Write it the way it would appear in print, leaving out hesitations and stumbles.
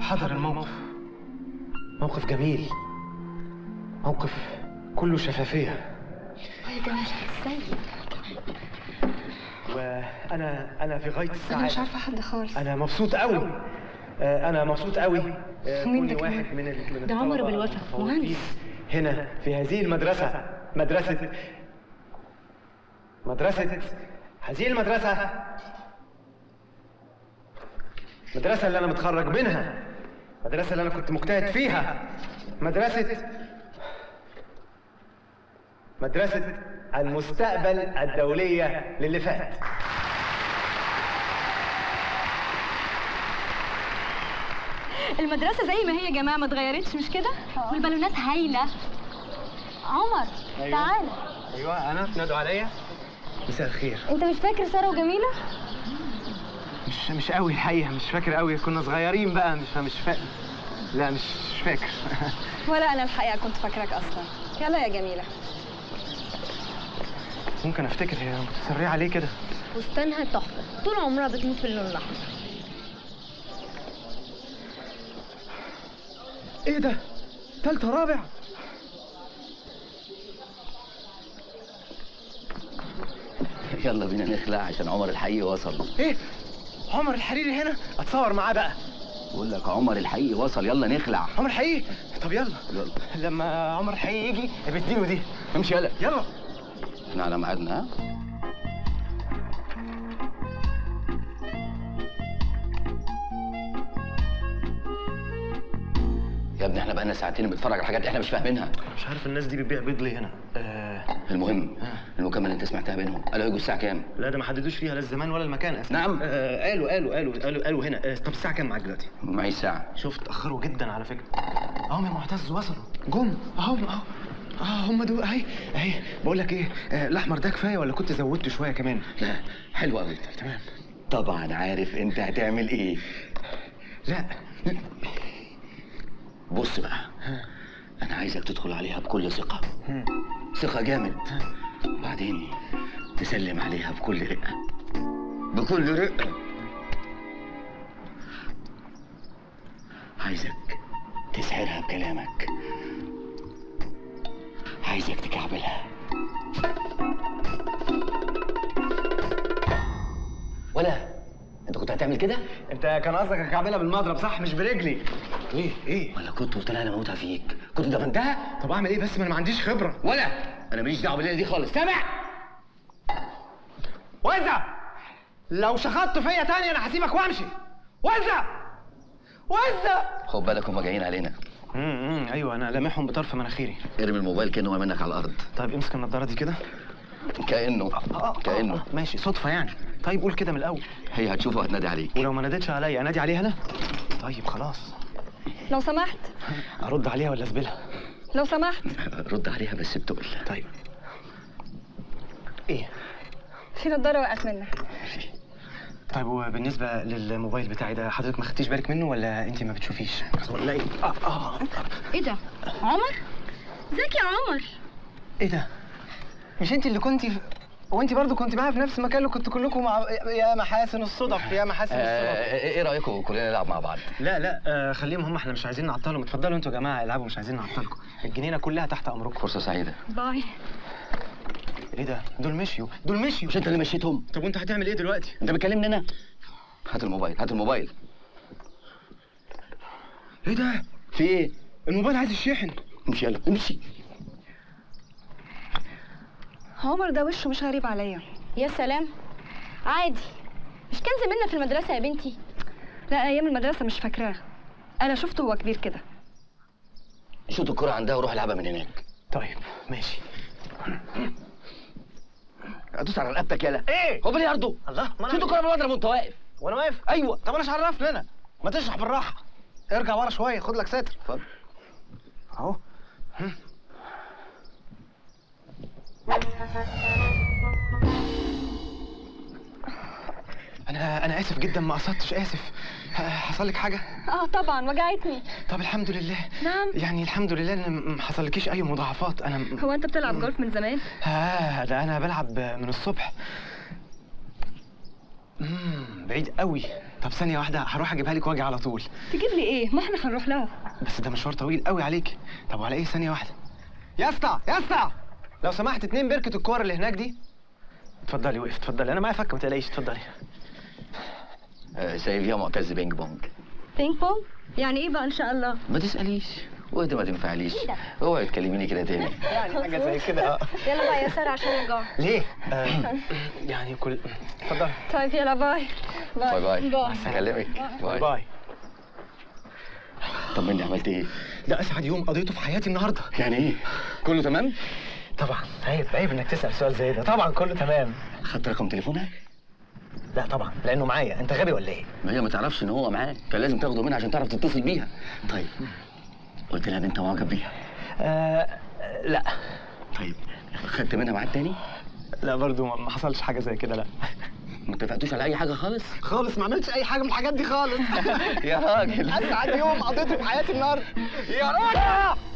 حضر الموقف، موقف جميل، موقف كله شفافية. ويا جماعة ازيك؟ وانا في غاية السعادة. انا مش عارفة حد خالص. انا مبسوط قوي. كوني واحد من ده عمر بالوطف، مهندس هنا في هذه المدرسة، مدرسة اللي أنا متخرج منها، مدرسة اللي أنا كنت مجتهد فيها، مدرسة المستقبل الدولية للي فات. المدرسة زي ما هي يا جماعة، ما اتغيرتش، مش كده؟ والبالونات هايلة. عمر تعال. أيوه أنا تنادوا عليا. مساء الخير. أنت مش فاكر سارة وجميلة؟ مش قوي الحقيقة، مش فاكر قوي، كنا صغيرين بقى. مش فاكر. ولا أنا الحقيقة كنت فاكراك أصلا. يلا يا جميلة. ممكن أفتكر، هي متسرعة عليه كده. فستانها تحفة، طول عمرها بتموت في اللون الأحمر. إيه ده؟ تالتة رابع؟ يلا بينا نخلع عشان عمر الحقيقي وصل. إيه؟ عمر الحريري هنا؟ اتصور معاه بقى. بقول لك عمر الحقيقي وصل، يلا نخلع. عمر الحقيقي؟ طب يلا. لما عمر الحقيقي يجي بديله دي. امشي يلا. احنا على ميعادنا. ها؟ يا ابني احنا بقالنا ساعتين بنتفرج على حاجات احنا مش فاهمينها. مش عارف الناس دي بتبيع بيض ليه هنا. المهم المكالمه اللي انت سمعتها بينهم قالوا هيجوا الساعه كام؟ لا ده ما حددوش فيها لا الزمان ولا المكان اصلا. نعم. قالوا هنا. طب الساعه كام معاك دلوقتي؟ معايا الساعه. شفت، اتاخروا جدا على فكره. اهم يا معتز وصلوا، جم اهو. هم دول اهي. بقول لك ايه، الاحمر ده كفايه ولا كنت زودته شويه كمان؟ لا حلو قوي. تمام. طبعا عارف انت هتعمل ايه. لا بص بقى، انا عايزك تدخل عليها بكل ثقه، ثقه جامد، بعدين تسلم عليها بكل رقه، عايزك تسحرها بكلامك، عايزك تكعبلها، ولا انت كنت هتعمل كده؟ انت كان قصدك اكعبلها بالمضرب صح، مش برجلي. ايه ولا كنت قلت لها انا موتها فيك، كنت دفنتها؟ طب اعمل ايه بس، ما انا ما عنديش خبره، ولا انا ماليش دعوه بالليله دي خالص، سامع؟ وزع، لو شخطت فيا تاني انا هسيبك وامشي. وزع، خد بالك هم جايين علينا. ايوه انا لامحهم بطرف مناخيري. ارمي الموبايل كانه ما منك على الارض. طيب امسك النضاره دي كده. كأنه ماشي صدفة يعني. طيب قول كده من الأول. هي هتشوفه وهتنادي عليك، ولو ما نادتش عليا أنادي عليها أنا؟ طيب خلاص. لو سمحت. أرد عليها ولا أسبلها؟ لو سمحت. رد عليها بس بتقول. طيب. إيه؟ في نضارة وقعت منك. طيب وبالنسبة للموبايل بتاعي ده، حضرتك ما خدتيش بالك منه ولا أنت ما بتشوفيش؟ ولا إيه؟ إيه ده؟ عمر؟ ازيك يا عمر؟ إيه ده؟ مش انت اللي كنتي وانت برضه كنت معايا في نفس المكان اللي كنتوا كلكم مع... يا محاسن الصدف، ايه رايكم كلنا نلعب مع بعض؟ لا خليهم هم، احنا مش عايزين نعطلهم. اتفضلوا انتوا يا جماعه العبوا، مش عايزين نعطلكم، الجنينه كلها تحت امركم. فرصه سعيده. باي. ايه ده؟ دول مشيوا. مش انت اللي مشيتهم؟ طب وانت هتعمل ايه دلوقتي؟ انت بتكلمني انا؟ هات الموبايل. ايه ده؟ في ايه؟ الموبايل عايز يشحن. امشي يلا امشي. عمر ده وشه مش غريب عليا. يا سلام، عادي، مش كان زميلنا في المدرسة يا بنتي؟ لا أيام المدرسة مش فاكراه، أنا شفته وهو كبير كده. شوط الكرة عندها وروح العبها من هناك. طيب ماشي. أدوس على رقبتك يلا. إيه؟ هو بالي أرضه. الله، ما أنا شوط الكرة بالمضرب وأنت واقف. وأنا واقف؟ أيوه. طب أنا مش عرفني أنا؟ ما تشرح بالراحة. ارجع ورا شوية، خد لك ستر. اتفضل. أهو. أنا آسف جدا، ما قصدتش، آسف. حصل لك حاجة؟ طبعا وجعتني. طب الحمد لله. نعم. يعني الحمد لله إن ما حصلكيش أي مضاعفات. أنا هو أنت بتلعب جولف من زمان؟ ده أنا بلعب من الصبح. بعيد قوي. طب ثانية واحدة هروح أجيبها لك وأجي على طول. تجيب لي إيه؟ ما إحنا هنروح لها. بس ده مشوار طويل قوي عليك. طب وعلى إيه؟ ثانية واحدة. يا اسطى يا اسطى لو سمحت 2 بركة الكور اللي هناك دي. اتفضلي وقف، اتفضلي أنا معايا فكة ما تقلقيش، اتفضلي. سايب يا معتز بينج بونج. بينج بونج؟ يعني إيه بقى إن شاء الله؟ ما تسأليش وأنت ما تنفعليش، اوعي تكلميني كده تاني. يعني حاجة زي كده اه. يلا بقى يا سارة عشان الجوع. ليه؟ يعني كل اتفضلي. طيب يلا باي. باي باي. هكلمك. باي باي. طمني عملت ايه؟ ده أسعد يوم قضيته في حياتي النهارده. يعني ايه؟ كله تمام؟ طبعا. عيب عيب انك تسأل سؤال زي ده، طبعا كله تمام. خدت رقم تليفونك؟ لا طبعا، لأنه معايا، أنت غبي ولا ايه؟ ما هي ما تعرفش إن هو معاك، كان لازم تاخده منها عشان تعرف تتصل بيها. طيب قلت لها إن أنت معجب بيها؟ لا. طيب خدت منها ميعاد تاني؟ لا برضه ما حصلش حاجة زي كده. لا ما اتفقتوش على أي حاجة خالص؟ خالص ما عملتش أي حاجة من الحاجات دي خالص. يا راجل أسعد يوم قضيته في حياتي النهارده. يا راجل